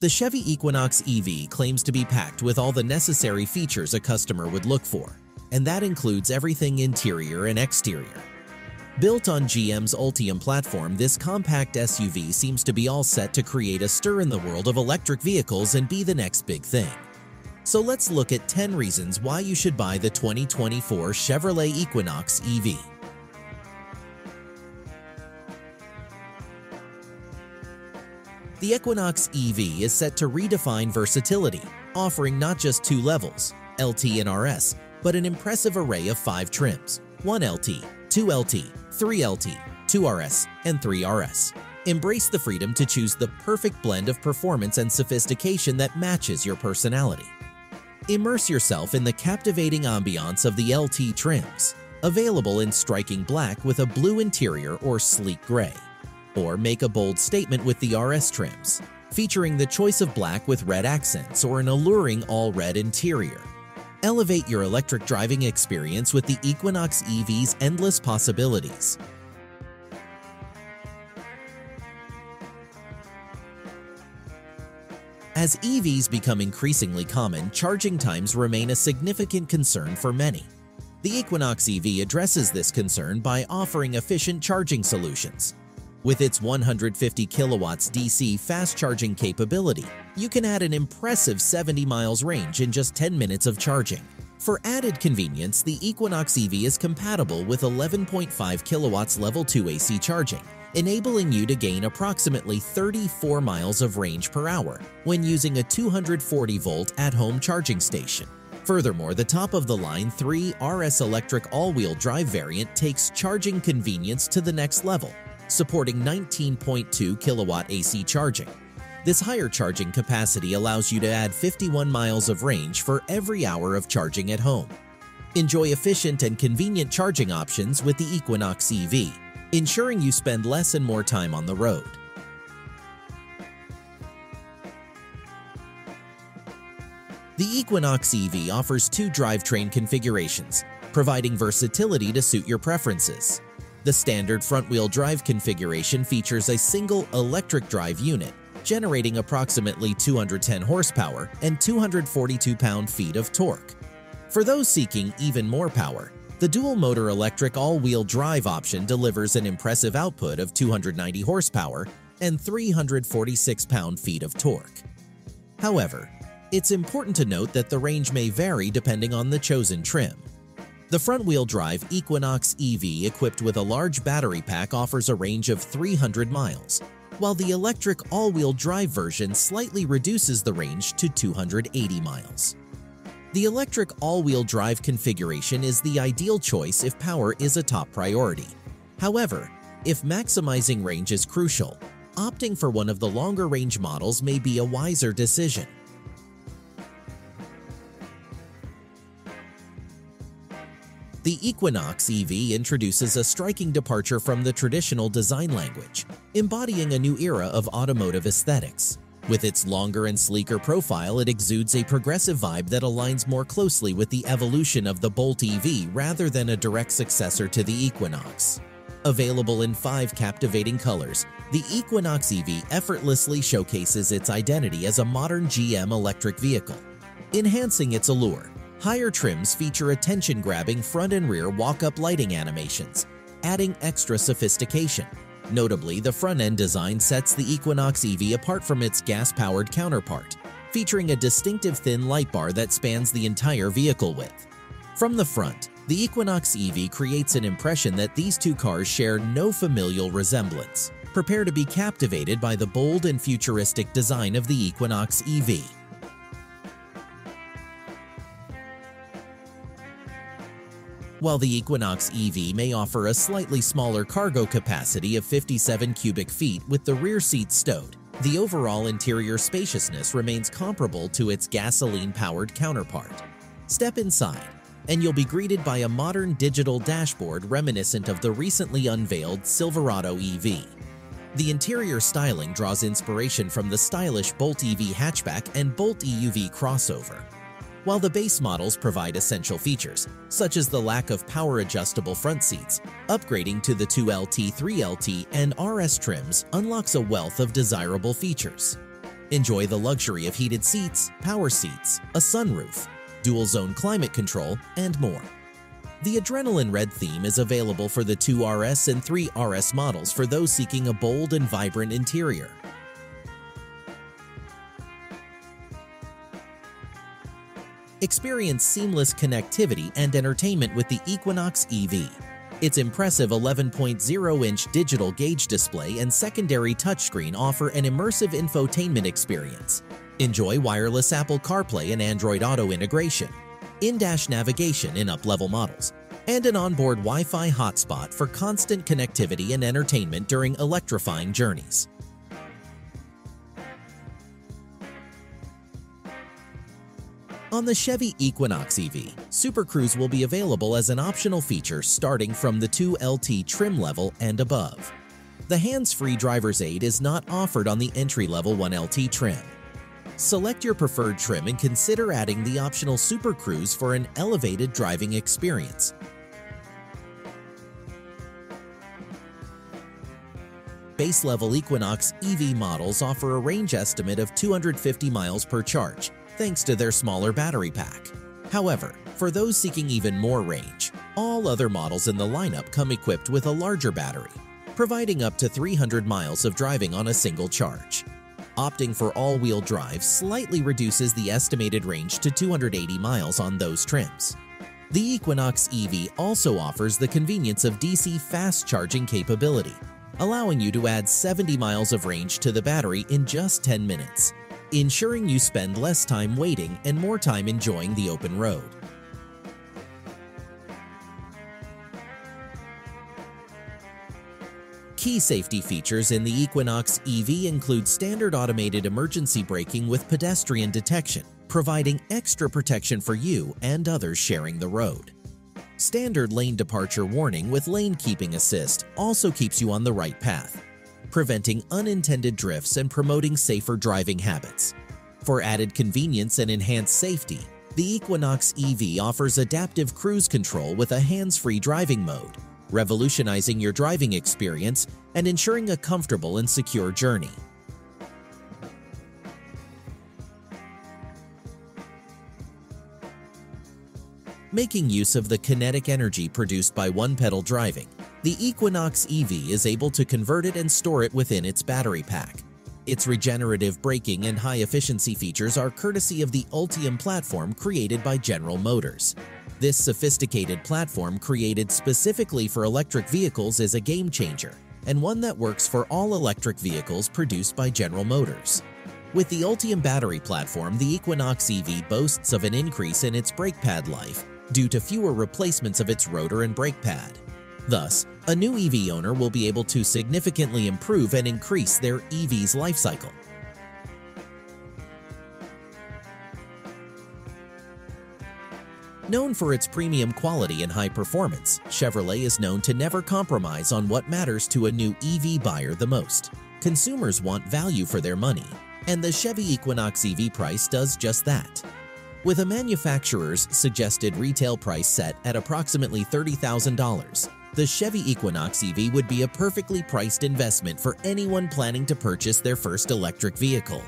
The Chevy Equinox EV claims to be packed with all the necessary features a customer would look for, and that includes everything interior and exterior. Built on GM's Ultium platform, this compact SUV seems to be all set to create a stir in the world of electric vehicles and be the next big thing. So let's look at 10 reasons why you should buy the 2024 Chevrolet Equinox EV. The Equinox EV is set to redefine versatility, offering not just two levels, LT and RS, but an impressive array of 5 trims, 1LT, 2LT, 3LT, 2RS, and 3RS. Embrace the freedom to choose the perfect blend of performance and sophistication that matches your personality. Immerse yourself in the captivating ambiance of the LT trims, available in striking black with a blue interior or sleek gray. Or make a bold statement with the RS trims, featuring the choice of black with red accents or an alluring all-red interior. Elevate your electric driving experience with the Equinox EV's endless possibilities. As EVs become increasingly common, charging times remain a significant concern for many. The Equinox EV addresses this concern by offering efficient charging solutions. With its 150 kilowatts DC fast charging capability, you can add an impressive 70 miles range in just 10 minutes of charging. For added convenience, the Equinox EV is compatible with 11.5 kilowatts level 2 AC charging, enabling you to gain approximately 34 miles of range per hour when using a 240-volt at-home charging station. Furthermore, the top-of-the-line 3RS electric all-wheel drive variant takes charging convenience to the next level, supporting 19.2 kilowatt AC charging. This higher charging capacity allows you to add 51 miles of range for every hour of charging at home. Enjoy efficient and convenient charging options with the Equinox EV, ensuring you spend less and more time on the road. The Equinox EV offers 2 drivetrain configurations, providing versatility to suit your preferences. The standard front-wheel drive configuration features a single electric drive unit, generating approximately 210 horsepower and 242 pound-feet of torque. For those seeking even more power, the dual-motor electric all-wheel drive option delivers an impressive output of 290 horsepower and 346 pound-feet of torque. However, it's important to note that the range may vary depending on the chosen trim. The front-wheel drive Equinox EV equipped with a large battery pack offers a range of 300 miles, while the electric all-wheel drive version slightly reduces the range to 280 miles. The electric all-wheel drive configuration is the ideal choice if power is a top priority. However, if maximizing range is crucial, opting for one of the longer-range models may be a wiser decision. The Equinox EV introduces a striking departure from the traditional design language, embodying a new era of automotive aesthetics. With its longer and sleeker profile, it exudes a progressive vibe that aligns more closely with the evolution of the Bolt EV rather than a direct successor to the Equinox. Available in 5 captivating colors, the Equinox EV effortlessly showcases its identity as a modern GM electric vehicle, enhancing its allure. Higher trims feature attention-grabbing front and rear walk-up lighting animations, adding extra sophistication. Notably, the front-end design sets the Equinox EV apart from its gas-powered counterpart, featuring a distinctive thin light bar that spans the entire vehicle width. From the front, the Equinox EV creates an impression that these 2 cars share no familial resemblance. Prepare to be captivated by the bold and futuristic design of the Equinox EV. While the Equinox EV may offer a slightly smaller cargo capacity of 57 cubic feet with the rear seat stowed, the overall interior spaciousness remains comparable to its gasoline-powered counterpart. Step inside, and you'll be greeted by a modern digital dashboard reminiscent of the recently unveiled Silverado EV. The interior styling draws inspiration from the stylish Bolt EV hatchback and Bolt EUV crossover. While the base models provide essential features, such as the lack of power-adjustable front seats, upgrading to the 2LT, 3LT, and RS trims unlocks a wealth of desirable features. Enjoy the luxury of heated seats, power seats, a sunroof, dual-zone climate control, and more. The Adrenaline Red theme is available for the 2RS and 3RS models for those seeking a bold and vibrant interior. Experience seamless connectivity and entertainment with the Equinox EV. Its impressive 11.0-inch digital gauge display and secondary touchscreen offer an immersive infotainment experience. Enjoy wireless Apple CarPlay and Android Auto integration, in-dash navigation in up-level models, and an onboard Wi-Fi hotspot for constant connectivity and entertainment during electrifying journeys. On the Chevy Equinox EV, Super Cruise will be available as an optional feature starting from the 2LT trim level and above. The hands-free driver's aid is not offered on the entry-level 1LT trim. Select your preferred trim and consider adding the optional Super Cruise for an elevated driving experience. Base-level Equinox EV models offer a range estimate of 250 miles per charge, thanks to their smaller battery pack. However, for those seeking even more range, all other models in the lineup come equipped with a larger battery, providing up to 300 miles of driving on a single charge. Opting for all-wheel drive slightly reduces the estimated range to 280 miles on those trims. The Equinox EV also offers the convenience of DC fast charging capability, allowing you to add 70 miles of range to the battery in just 10 minutes. Ensuring you spend less time waiting and more time enjoying the open road. Key safety features in the Equinox EV include standard automated emergency braking with pedestrian detection, providing extra protection for you and others sharing the road. Standard lane departure warning with lane keeping assist also keeps you on the right path, preventing unintended drifts and promoting safer driving habits. For added convenience and enhanced safety, the Equinox EV offers adaptive cruise control with a hands-free driving mode, revolutionizing your driving experience and ensuring a comfortable and secure journey. Making use of the kinetic energy produced by one-pedal driving, the Equinox EV is able to convert it and store it within its battery pack. Its regenerative braking and high-efficiency features are courtesy of the Ultium platform created by General Motors. This sophisticated platform created specifically for electric vehicles is a game-changer, and one that works for all electric vehicles produced by General Motors. With the Ultium battery platform, the Equinox EV boasts of an increase in its brake pad life due to fewer replacements of its rotor and brake pad. Thus, a new EV owner will be able to significantly improve and increase their EV's life cycle. Known for its premium quality and high performance, Chevrolet is known to never compromise on what matters to a new EV buyer the most. Consumers want value for their money, and the Chevy Equinox EV price does just that. With a manufacturer's suggested retail price set at approximately $30,000, the Chevy Equinox EV would be a perfectly priced investment for anyone planning to purchase their first electric vehicle.